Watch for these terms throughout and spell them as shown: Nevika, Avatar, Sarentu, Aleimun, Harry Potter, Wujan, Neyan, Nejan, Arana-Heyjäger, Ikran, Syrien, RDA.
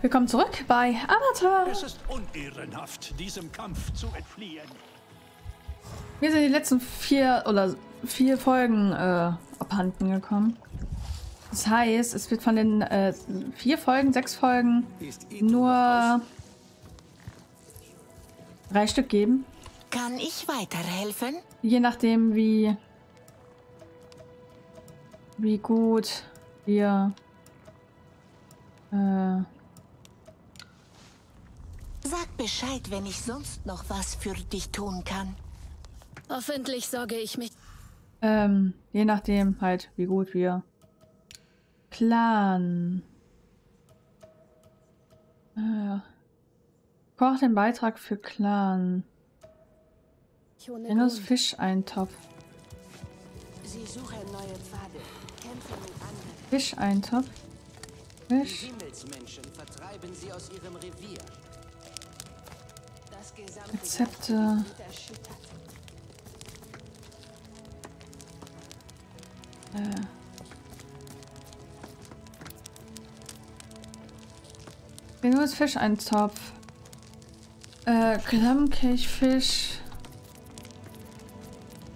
Willkommen zurück bei Avatar. Es ist unehrenhaft, diesem Kampf zu entfliehen. Mir sind die letzten vier Folgen abhanden gekommen. Das heißt, es wird von den 6 Folgen nur 3 Stück geben. Kann ich weiterhelfen? Je nachdem, wie gut wir Sag Bescheid, wenn ich sonst noch was für dich tun kann. Hoffentlich sorge ich mich. Je nachdem halt, wie gut wir planen. Koch den Beitrag für Clan. Minus Fischeintopf. Sie suchen neue Pfade. Kämpfe mit anderen. Fischeintopf. Fisch. Himmelsmenschen vertreiben sie aus ihrem Revier. Das gesamte Rezepte. Minus Fischeintopf. Klammkech, Fisch.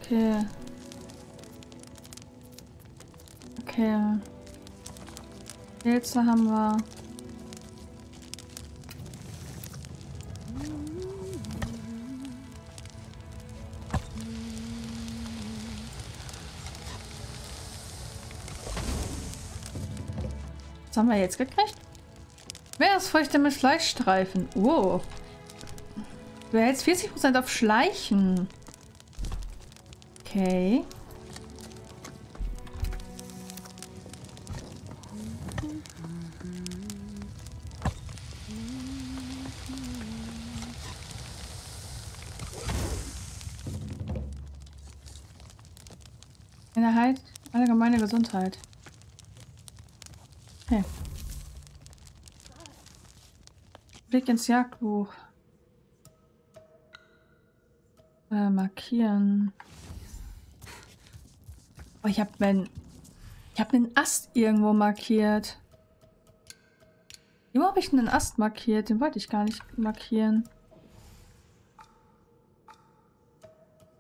Okay. Okay. Pilze haben wir. Was haben wir jetzt gekriegt? Meeresfrüchte mit Fleischstreifen. Oh. Du hältst 40% auf Schleichen. Okay. Innerhalb allgemeine Gesundheit. Okay. Blick ins Jagdbuch. Markieren. Oh, ich hab einen Ast irgendwo markiert. Wo habe ich einen Ast markiert? Den wollte ich gar nicht markieren.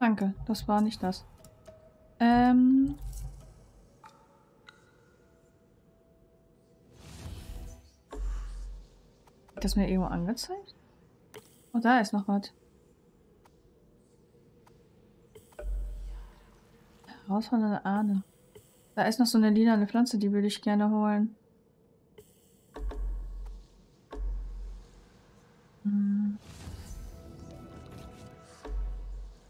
Danke, das war nicht das. Hat das mir irgendwo angezeigt? Oh, da ist noch was. Herausfordernde Ahne. Da ist noch so eine lila Pflanze, die würde ich gerne holen.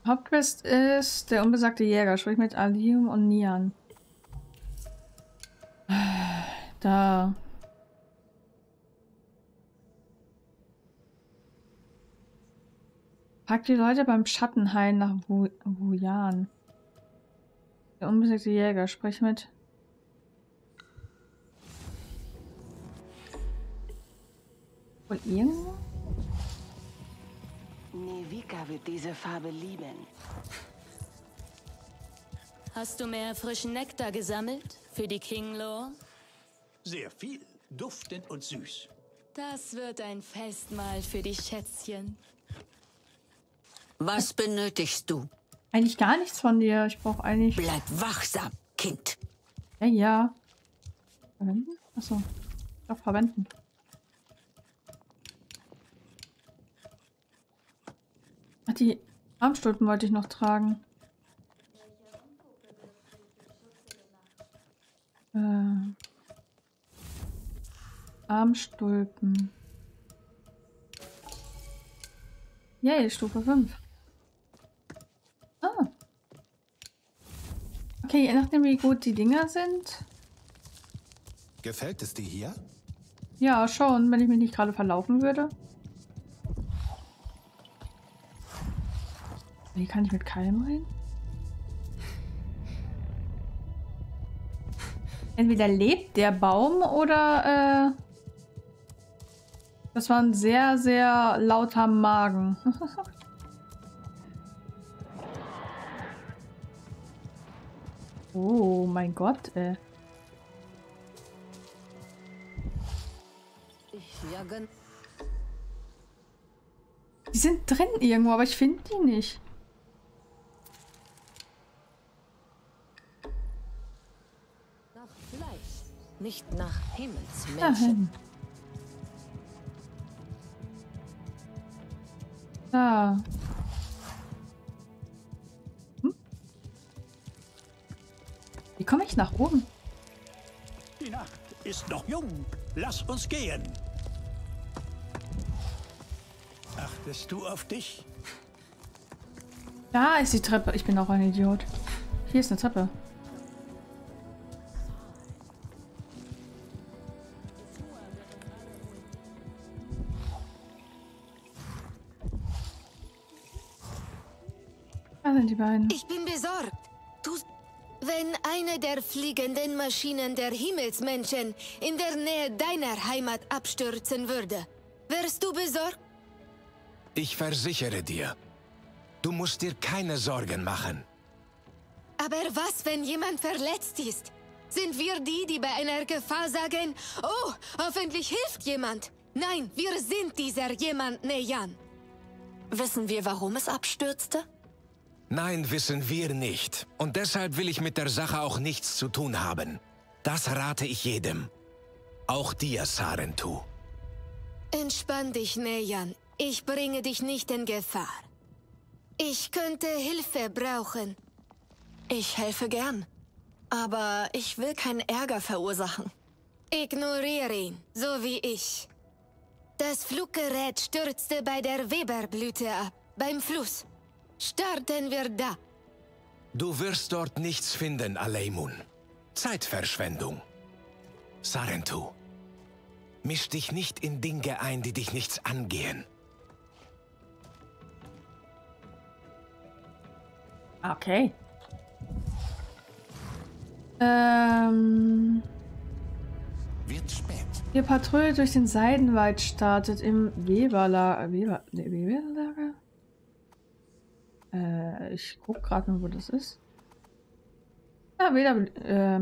Hauptquest ist der unbesagte Jäger. Sprich mit Alium und Nian. Da. Pack die Leute beim Schattenhain nach Wujan. Der unbesiegte Jäger, sprich mit. Und irgendwo? Nevika wird diese Farbe lieben. Hast du mehr frischen Nektar gesammelt für die Kinglore? Sehr viel, duftend und süß. Das wird ein Festmahl für die Schätzchen. Was benötigst du? Eigentlich gar nichts von dir. Ich brauche eigentlich... Bleib wachsam, Kind. Ja, ja. Verwenden? Achso. Doch, verwenden. Ach, die Armstulpen wollte ich noch tragen. Armstulpen. Yay, Stufe 5. Ah. Okay, je nachdem, wie gut die Dinger sind. Gefällt es dir hier? Ja, schon, wenn ich mich nicht gerade verlaufen würde. Wie kann ich mit Keim rein? Entweder lebt der Baum oder... das war ein sehr, sehr lauter Magen. Oh mein Gott, Die sind drin irgendwo, aber ich finde die nicht. Nach Fleisch, nicht nach Himmelsmenschen. Da. Hm? Wie komme ich nach oben? Die Nacht ist noch jung. Lass uns gehen. Achtest du auf dich? Da ist die Treppe. Ich bin auch ein Idiot. Hier ist eine Treppe. Da sind die beiden. Ich bin besorgt. Wenn eine der fliegenden Maschinen der Himmelsmenschen in der Nähe deiner Heimat abstürzen würde, wärst du besorgt? Ich versichere dir, du musst dir keine Sorgen machen. Aber was, wenn jemand verletzt ist? Sind wir die, die bei einer Gefahr sagen, oh, hoffentlich hilft jemand? Nein, wir sind dieser jemand, Neyan. Wissen wir, warum es abstürzte? Nein, wissen wir nicht. Und deshalb will ich mit der Sache auch nichts zu tun haben. Das rate ich jedem. Auch dir, Sarentu. Entspann dich, Neyan. Ich bringe dich nicht in Gefahr. Ich könnte Hilfe brauchen. Ich helfe gern. Aber ich will keinen Ärger verursachen. Ignoriere ihn, so wie ich. Das Fluggerät stürzte bei der Weberblüte ab, beim Fluss. Starten wir da. Du wirst dort nichts finden, Aleimun. Zeitverschwendung. Sarentu, misch dich nicht in Dinge ein, die dich nichts angehen. Okay. Wird spät. Die Patrouille durch den Seidenwald startet im Weberlager. Weberlager? Ich guck gerade nur, wo das ist. Ja, der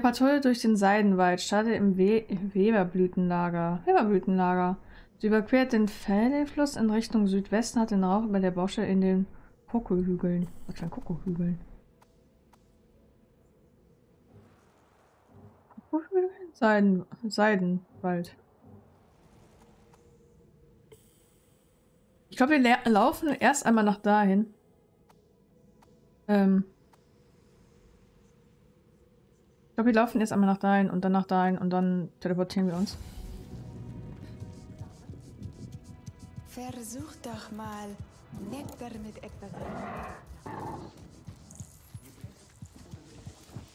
Patrouille durch den Seidenwald startet im Weberblütenlager. Sie überquert den Feldenfluss in Richtung Südwesten, hat den Rauch über der Bosche in den Kokohügeln. Was für ein Kokohügeln? Seidenwald. Ich glaube, wir laufen erst einmal nach dahin. Ich glaube, wir laufen erst einmal nach dahin und dann nach dahin und dann teleportieren wir uns. Versuch doch mal Nektar mit etwas.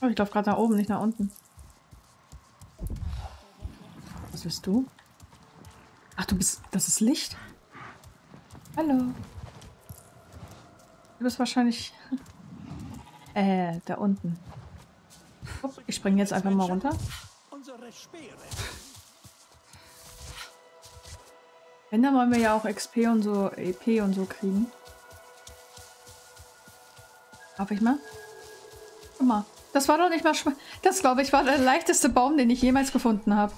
Oh, ich laufe gerade nach oben, nicht nach unten. Was bist du? Ach, du bist. Das ist Licht? Hallo. Du bist wahrscheinlich da unten. Ich springe jetzt einfach mal runter. Wenn, dann wollen wir ja auch XP und so, EP und so kriegen. Darf ich mal? Guck mal. Das war doch nicht mal schwer. Das, glaube ich, war der leichteste Baum, den ich jemals gefunden habe.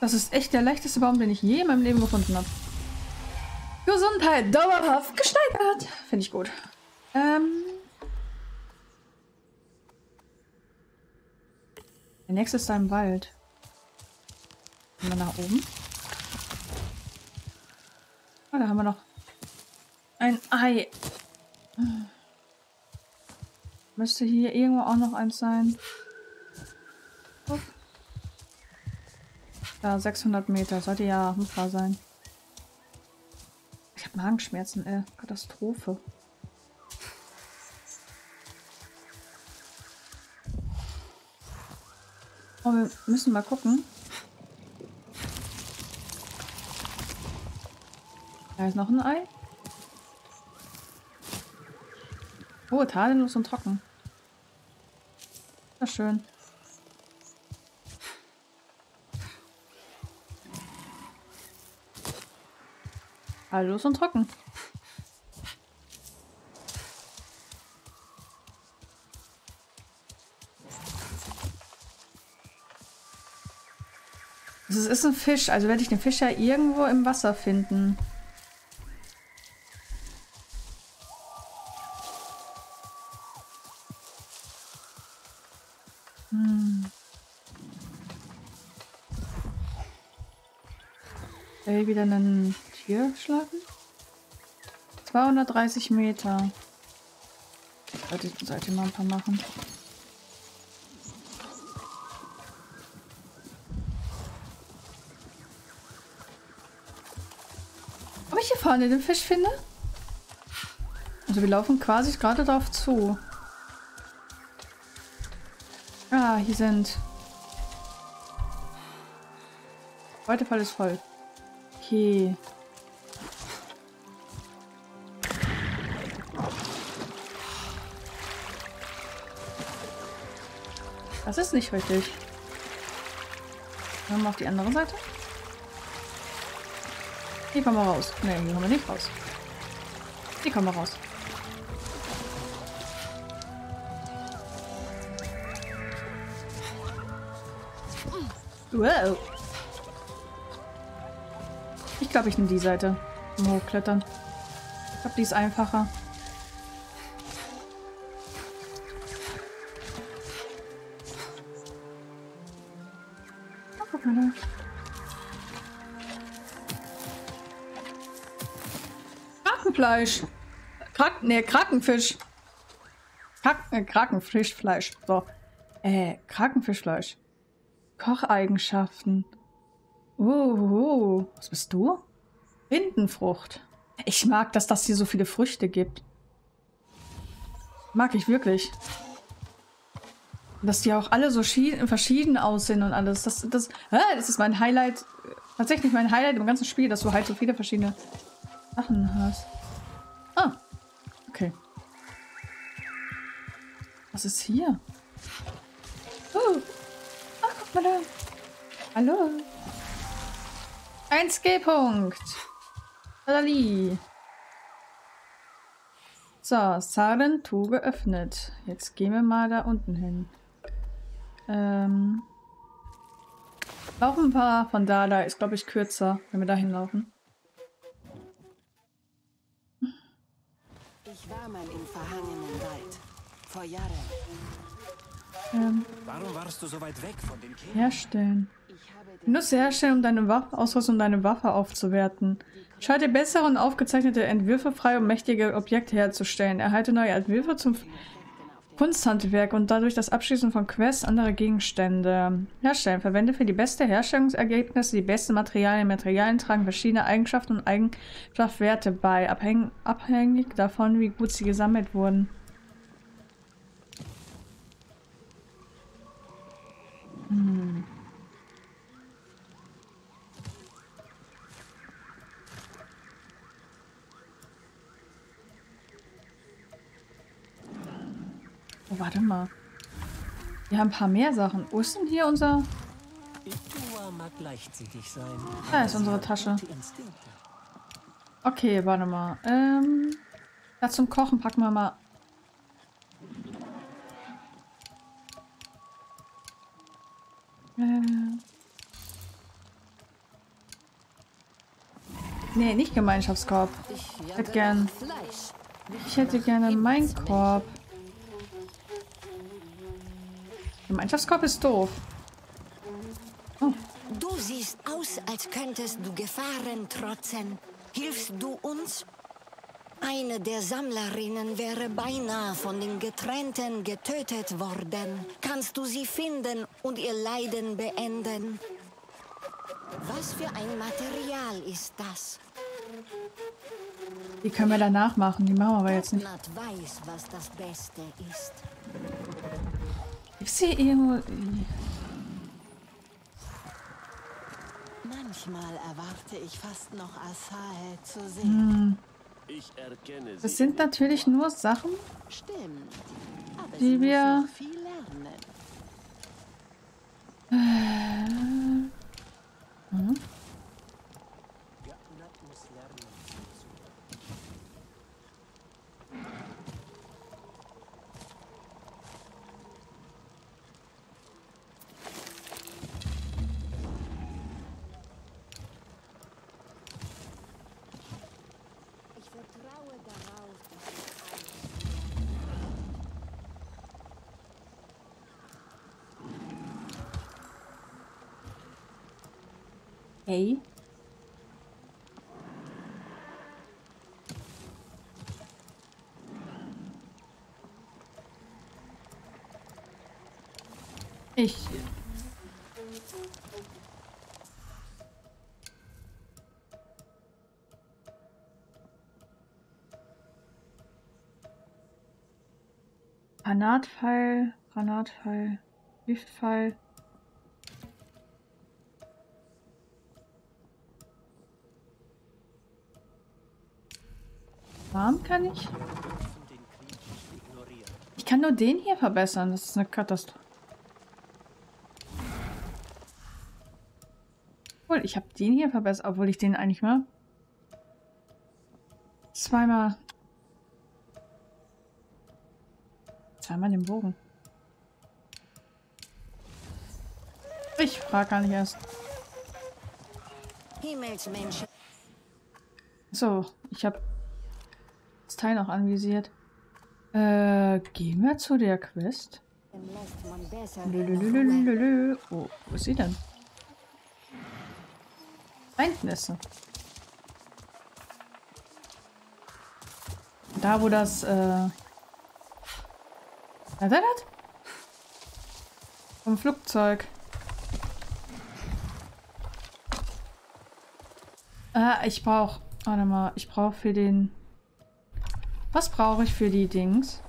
Das ist echt der leichteste Baum, den ich je in meinem Leben gefunden habe. Gesundheit dauerhaft gesteigert. Finde ich gut. Der nächste ist da im Wald. Gehen wir nach oben. Oh, da haben wir noch ein Ei. Müsste hier irgendwo auch noch eins sein. Upp. Da, 600 Meter. Sollte ja machbar sein. Ich habe Magenschmerzen, Katastrophe. Oh, wir müssen mal gucken. Da ist noch ein Ei. Oh, tadellos und trocken. Na schön. Tadellos und trocken. Also es ist ein Fisch, also werde ich den Fisch ja irgendwo im Wasser finden. Will ich wieder ein Tier schlagen? 230 Meter. Sollte ich mal ein paar machen. Ob ich hier vorne den Fisch finde? Also wir laufen quasi gerade drauf zu. Ah, hier sind... Heute Fall ist voll. Okay. Das ist nicht richtig. Dann machen wir auf die andere Seite. Hier kommen wir raus. Ne, hier kommen wir nicht raus. Hier kommen wir raus. Wow. Ich glaube, ich nehme die Seite zum Hochklettern. Ich glaube, die ist einfacher. Krakenfleisch. Krakenfisch. Krakenfischfleisch. So. Krakenfischfleisch. Kocheigenschaften. Was bist du? Rindenfrucht. Ich mag, dass das hier so viele Früchte gibt. Mag ich wirklich. Dass die auch alle so verschieden aussehen und alles. Das ist mein Highlight. Tatsächlich mein Highlight im ganzen Spiel, dass du halt so viele verschiedene Sachen hast. Ah. Okay. Was ist hier? Ah, guck mal da. Hallo. Ein Skillpunkt. Adali. So, Sarentu geöffnet. Jetzt gehen wir mal da unten hin. Laufen ein paar von da. Da ist, glaube ich, kürzer, wenn wir da hinlaufen. Ich war mal im verhangenen Wald. Vor Jahren. Warum warst du so weit weg von den Kindern? Herstellen. Benutze Herstellen, um deine Ausrüstung und deine Waffe aufzuwerten. Schalte bessere und aufgezeichnete Entwürfe frei, um mächtige Objekte herzustellen. Erhalte neue Entwürfe zum Kunsthandwerk und dadurch das Abschließen von Quests anderer Gegenstände. Herstellen. Verwende für die beste Herstellungsergebnisse die besten Materialien. Materialien tragen verschiedene Eigenschaften und Eigenschaftswerte bei, abhängig davon, wie gut sie gesammelt wurden. Hm. Oh, warte mal. Wir haben ein paar mehr Sachen. Wo ist denn hier unser... Da ist unsere Tasche. Okay, warte mal. Da zum Kochen packen wir mal... Nee, nicht Gemeinschaftskorb. Ich hätte gerne meinen Korb. Gemeinschaftskorb ist doof. Oh. Du siehst aus, als könntest du Gefahren trotzen. Hilfst du uns? Eine der Sammlerinnen wäre beinahe von den Getrennten getötet worden. Kannst du sie finden und ihr Leiden beenden? Was für ein Material ist das? Die können wir danach machen, die machen wir aber jetzt nicht. Gott weiß, was das Beste ist. Ich sehe irgendwo... Manchmal erwarte ich fast noch Asael zu sehen. Ich erkenne sie. Das sind natürlich nur Sachen, die wir... Okay. Ich... Granatfall, Granatfall, Giftfall. Warum kann ich? Ich kann nur den hier verbessern. Das ist eine Katastrophe. Obwohl, ich habe den hier verbessert, obwohl ich den eigentlich mal zweimal den Bogen. Ich frage gar nicht erst. So, ich habe das Teil noch anvisiert. Gehen wir zu der Quest. Lülülülülülülü. Oh, wo ist sie denn? Eindnisse. Da, wo das, Was? Vom Flugzeug. Ich brauche... Warte mal, ich brauche für den... Was brauche ich für die Dings?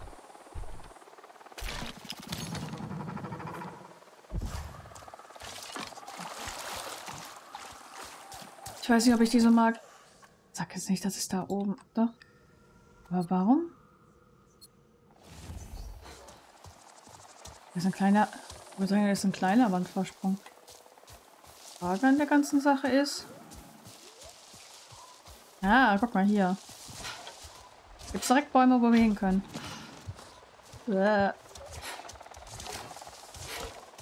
Ich weiß nicht, ob ich die so mag. Sag jetzt nicht, das ist da oben. Doch. Aber warum? Das ist ein kleiner, ich würde sagen, das ist ein kleiner Wandvorsprung. Die Frage an der ganzen Sache ist... Ja, guck mal hier. Es gibt direkt Bäume, wo wir hin können.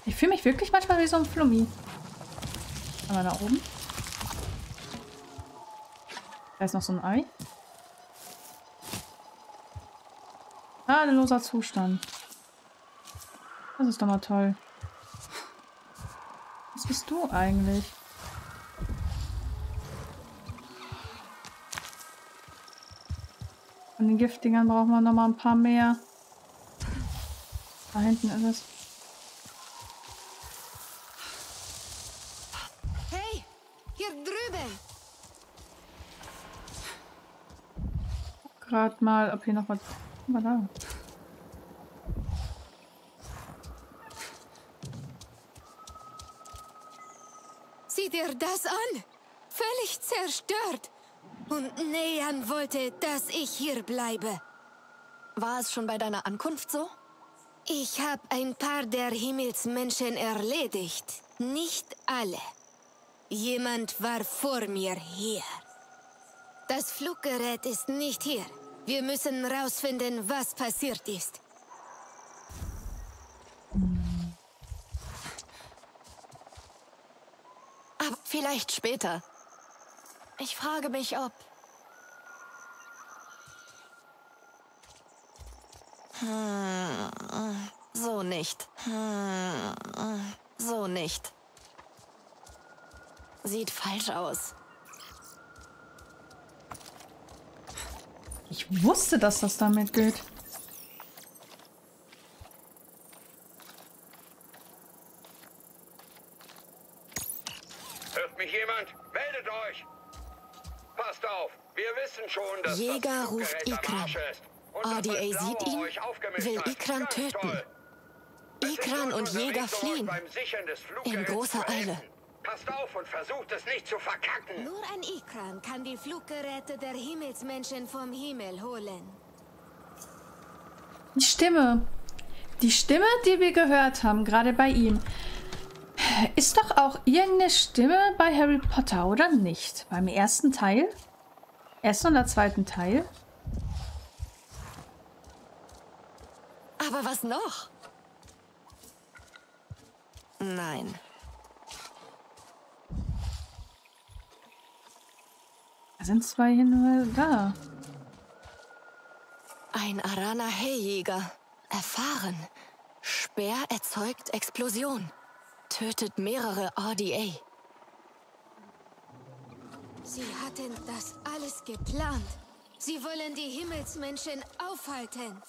Ich fühle mich wirklich manchmal wie so ein Flummi. Aber da oben. Da ist noch so ein Ei. Tadelloser Zustand. Das ist doch mal toll. Was bist du eigentlich? Von den Giftdingern brauchen wir noch mal ein paar mehr. Da hinten ist es. Hey, hier drüben. Gerade mal, ob hier noch was. Mal da. Das an. Völlig zerstört. Und Nean wollte, dass ich hier bleibe. War es schon bei deiner Ankunft so? Ich habe ein paar der Himmelsmenschen erledigt. Nicht alle. Jemand war vor mir hier. Das Fluggerät ist nicht hier. Wir müssen rausfinden, was passiert ist. Vielleicht später. Ich frage mich, ob... So nicht. So nicht. Sieht falsch aus. Ich wusste, dass das damit geht. Jäger ruft Ikran. RDA sieht ihn, will Ikran töten. Ikran und Jäger fliehen. In großer Eile. Passt auf und versucht es nicht zu verkacken. Nur ein Ikran kann die Fluggeräte der Himmelsmenschen vom Himmel holen. Die Stimme. Die Stimme, die wir gehört haben, gerade bei ihm. Ist doch auch irgendeine Stimme bei Harry Potter, oder nicht? Beim ersten Teil? Ersten oder zweiten Teil? Aber was noch? Nein. Da sind zwei hin da. Ein Arana-Heyjäger. Erfahren. Speer erzeugt Explosion. Tötet mehrere RDA. Sie hatten das alles geplant. Sie wollen die Himmelsmenschen aufhalten.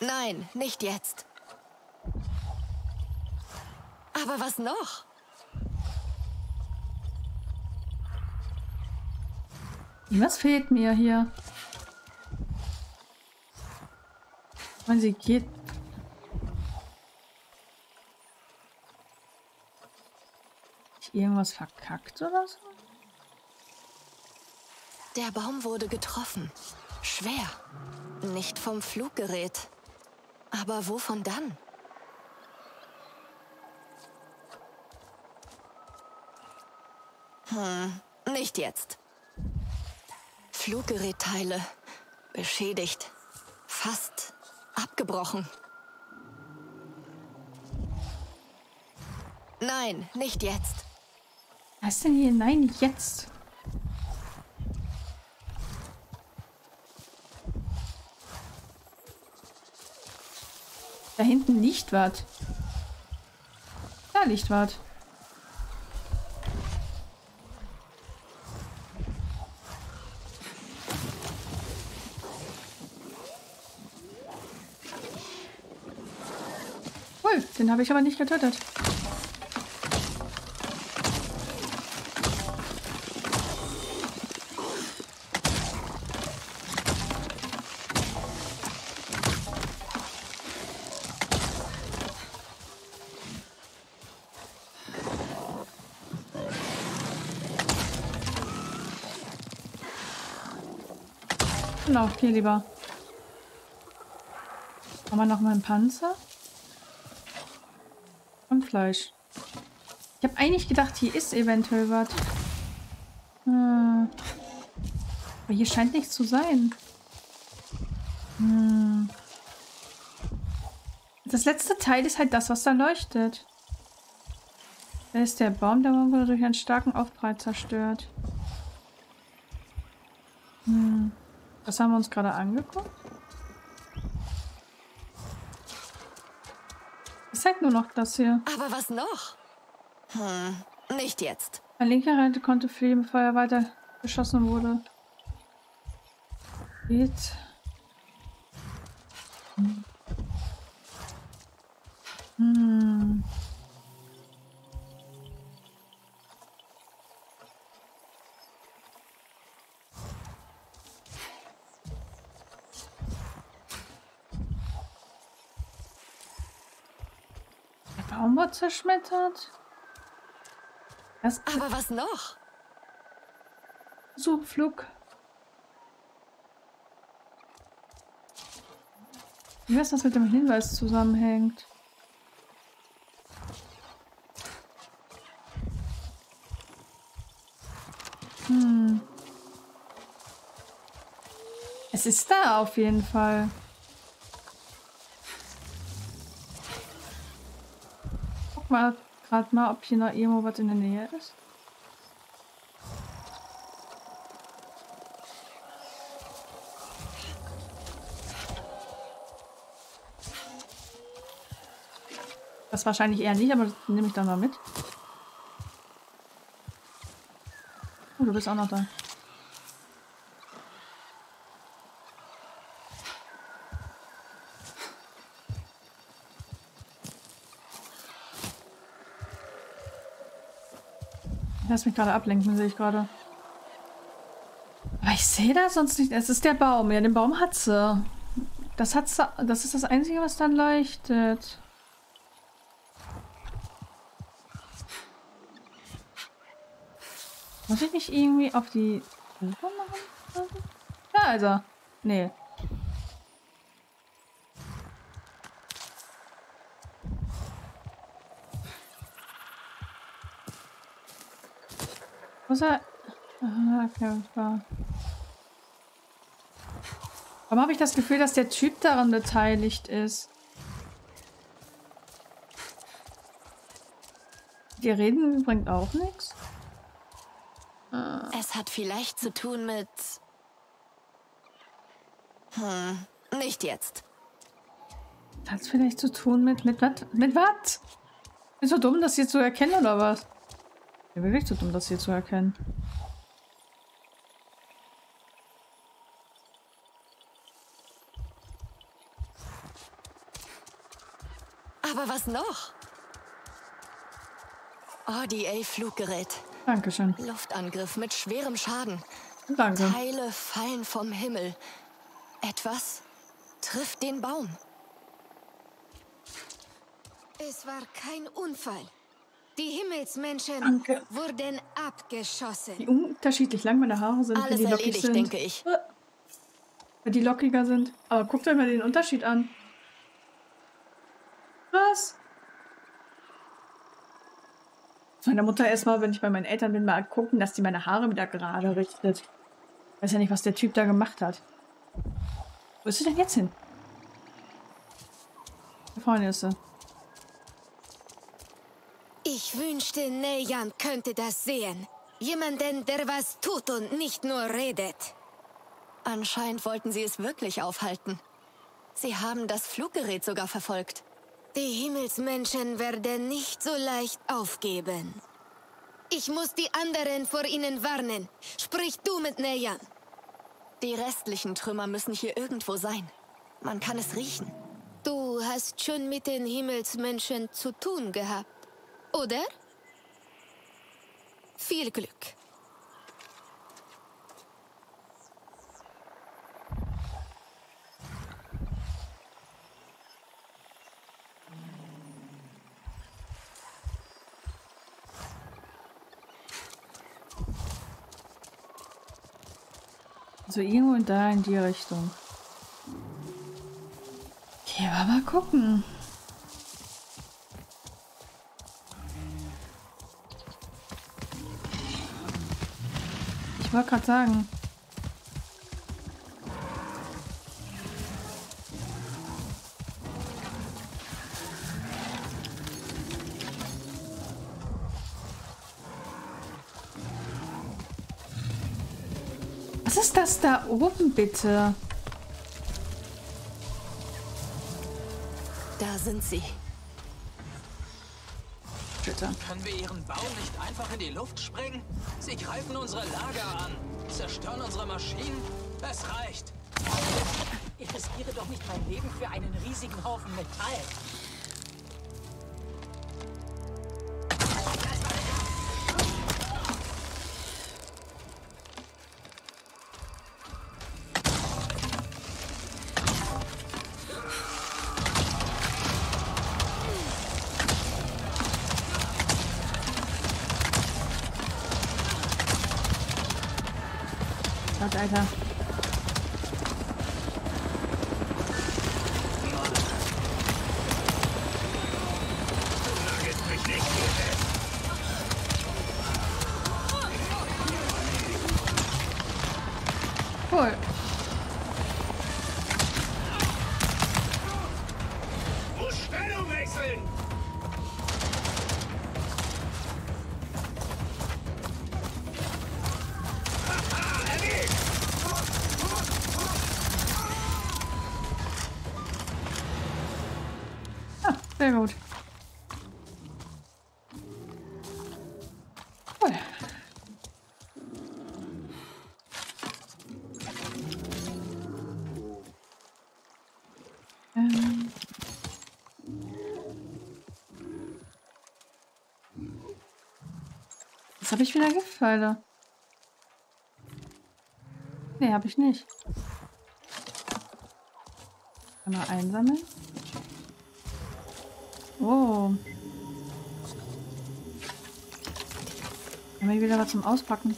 Nein, nicht jetzt. Aber was noch? Was fehlt mir hier? Und sie geht. Ist irgendwas verkackt oder so? Der Baum wurde getroffen. Schwer. Nicht vom Fluggerät. Aber wovon dann? Nicht jetzt. Fluggerätteile beschädigt, fast abgebrochen. Nein, nicht jetzt. Was ist denn hier? Nein, nicht jetzt. Da hinten Lichtwart. Da Lichtwart. Den habe ich aber nicht getötet. Genau, hier lieber. Haben wir noch mal einen Panzer? Fleisch. Ich habe eigentlich gedacht, hier ist eventuell was. Aber hier scheint nichts zu sein. Das letzte Teil ist halt das, was da leuchtet. Da ist der Baum. Der Baum wurde durch einen starken Aufprall zerstört. Das haben wir uns gerade angeguckt. Zeigt nur noch das hier. Aber was noch? Nicht jetzt. Mein linker Rente konnte fliehen, bevor er weiter geschossen wurde. Geht. Zerschmettert. Das aber was noch? Suchflug. Wie weiß, das mit dem Hinweis zusammenhängt. Es ist da auf jeden Fall. Gerade mal, ob hier noch irgendwo was in der Nähe ist. Das wahrscheinlich eher nicht, aber das nehme ich dann mal mit. Oh, du bist auch noch da. Lass mich gerade ablenken, sehe ich gerade. Aber ich sehe das sonst nicht. Es ist der Baum. Ja, den Baum hat sie. Das hat sie. Das ist das Einzige, was dann leuchtet. Muss ich nicht irgendwie auf die Suche machen? Ja, also. Nee. Okay, klar. Warum habe ich das Gefühl, dass der Typ daran beteiligt ist? Die Reden bringt auch nichts. Es hat vielleicht zu tun mit... Nicht jetzt. Hat es vielleicht zu tun mit... Mit was? Bin ich so dumm, das hier zu erkennen, oder was? Ich bin wirklich zu dumm, das hier zu erkennen. Aber was noch? RDA-Fluggerät. Dankeschön. Luftangriff mit schwerem Schaden. Danke. Teile fallen vom Himmel. Etwas trifft den Baum. Es war kein Unfall. Die Himmelsmenschen wurden abgeschossen. Wie unterschiedlich lang meine Haare sind, wenn die lockig sind. Denke ich. Wenn die lockiger sind. Aber guckt euch mal den Unterschied an. Was? Meiner Mutter erstmal, wenn ich bei meinen Eltern bin, mal gucken, dass die meine Haare wieder gerade richtet. Ich weiß ja nicht, was der Typ da gemacht hat. Wo ist sie denn jetzt hin? Da vorne ist sie. Ich wünschte, Nejan könnte das sehen. Jemanden, der was tut und nicht nur redet. Anscheinend wollten sie es wirklich aufhalten. Sie haben das Fluggerät sogar verfolgt. Die Himmelsmenschen werden nicht so leicht aufgeben. Ich muss die anderen vor ihnen warnen. Sprich du mit Nejan. Die restlichen Trümmer müssen hier irgendwo sein. Man kann es riechen. Du hast schon mit den Himmelsmenschen zu tun gehabt, oder? Viel Glück. So, irgendwo und da in die Richtung. Okay, aber mal gucken. Ich wollte gerade sagen. Was ist das da oben, bitte? Da sind sie. Bitte. Können wir ihren Bau nicht einfach in die Luft sprengen? Sie greifen unsere Lager an, zerstören unsere Maschinen. Es reicht. Ich riskiere doch nicht mein Leben für einen riesigen Haufen Metall. Alter. Cool. Stellung wechseln. Sehr gut. Cool. Jetzt habe ich wieder Giftpfeile. Nee, habe ich nicht. Kann man einsammeln? Oh. Haben wir wieder was zum Auspacken?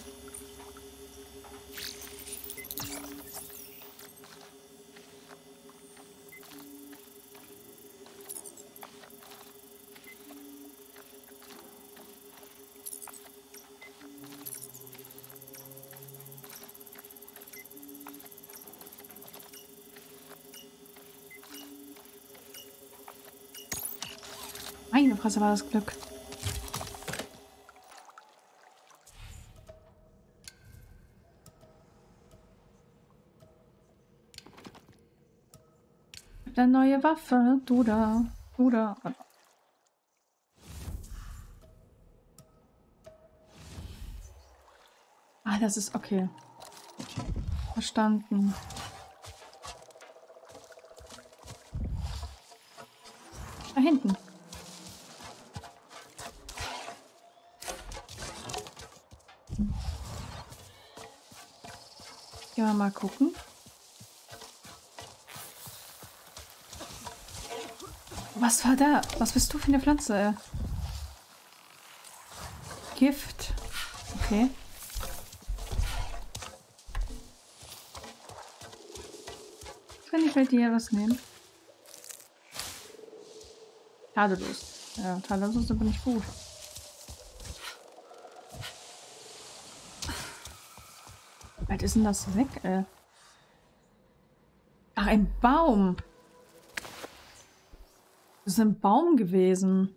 Meine Fresse, war das Glück. Eine neue Waffe, du da, du da. Ah, das ist okay. Verstanden. Da hinten. Gehen wir mal gucken. Was war da? Was bist du für eine Pflanze? Gift. Okay. Kann ich bei dir was nehmen? Tadellos. Ja, tadellos ist aber nicht gut. Weit ist denn das weg, ey? Ach, ein Baum. Das ist ein Baum gewesen.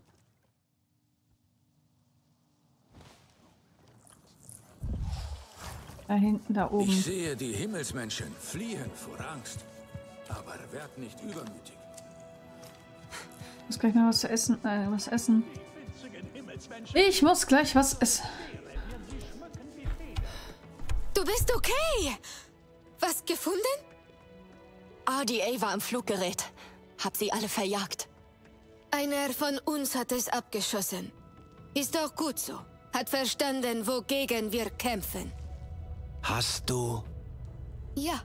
Da hinten, da oben. Ich sehe die Himmelsmenschen fliehen vor Angst. Aber werd nicht übermütig. Ich muss gleich noch was zu essen. Was essen. Ich muss gleich was essen. Du bist okay. Was gefunden? RDA war am Fluggerät. Hab sie alle verjagt. Einer von uns hat es abgeschossen. Ist auch gut so. Hat verstanden, wogegen wir kämpfen. Hast du? Ja.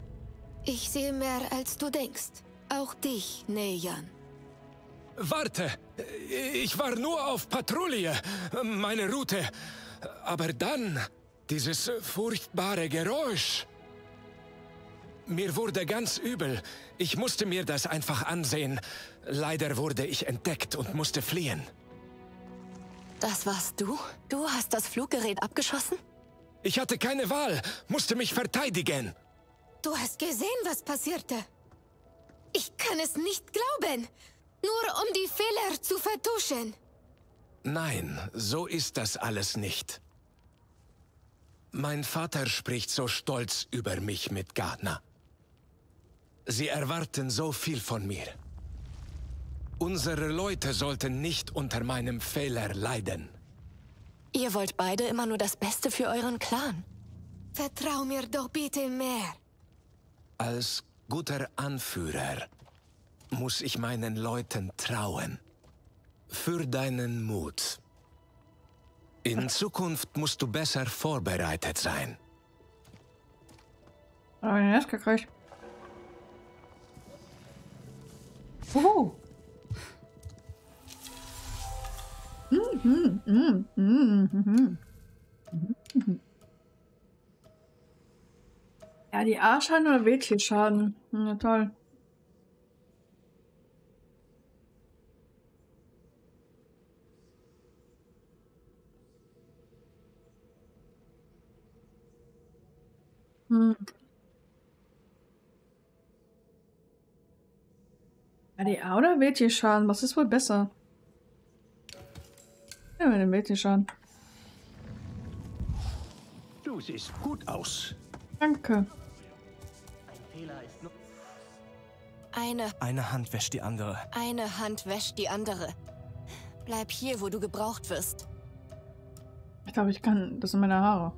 Ich sehe mehr, als du denkst. Auch dich, Nejan. Warte! Ich war nur auf Patrouille. Meine Route. Aber dann... dieses furchtbare Geräusch. Mir wurde ganz übel. Ich musste mir das einfach ansehen. Leider wurde ich entdeckt und musste fliehen. Das warst du? Du hast das Fluggerät abgeschossen? Ich hatte keine Wahl. Musste mich verteidigen. Du hast gesehen, was passierte. Ich kann es nicht glauben. Nur um die Fehler zu vertuschen. Nein, so ist das alles nicht. Mein Vater spricht so stolz über mich mit Gardner. Sie erwarten so viel von mir. Unsere Leute sollten nicht unter meinem Fehler leiden. Ihr wollt beide immer nur das Beste für euren Clan. Vertrau mir doch bitte mehr. Als guter Anführer muss ich meinen Leuten trauen. Für deinen Mut. In Zukunft musst du besser vorbereitet sein. Aber ich hab das gekriegt. Uhu. Ja, die A-Schaden oder W-Schaden? Na toll. Hm. RDA oder W-Schaden? Was ist wohl besser? Ja, mit dem W-Schaden. Du siehst gut aus. Danke. Eine Hand wäscht die andere. Eine Hand wäscht die andere. Bleib hier, wo du gebraucht wirst. Ich glaube, ich kann... das sind meine Haare.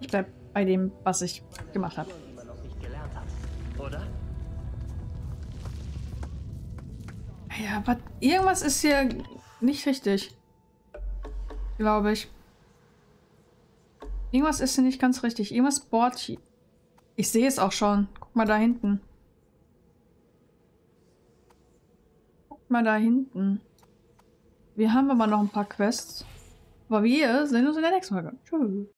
Ich bleib bei dem, was ich gemacht habe. Ja, aber irgendwas ist hier nicht richtig. Glaube ich. Irgendwas ist hier nicht ganz richtig. Irgendwas bohrt hier. Ich sehe es auch schon. Guck mal da hinten. Guck mal da hinten. Wir haben aber noch ein paar Quests. Aber wir sehen uns in der nächsten Folge. Tschüss.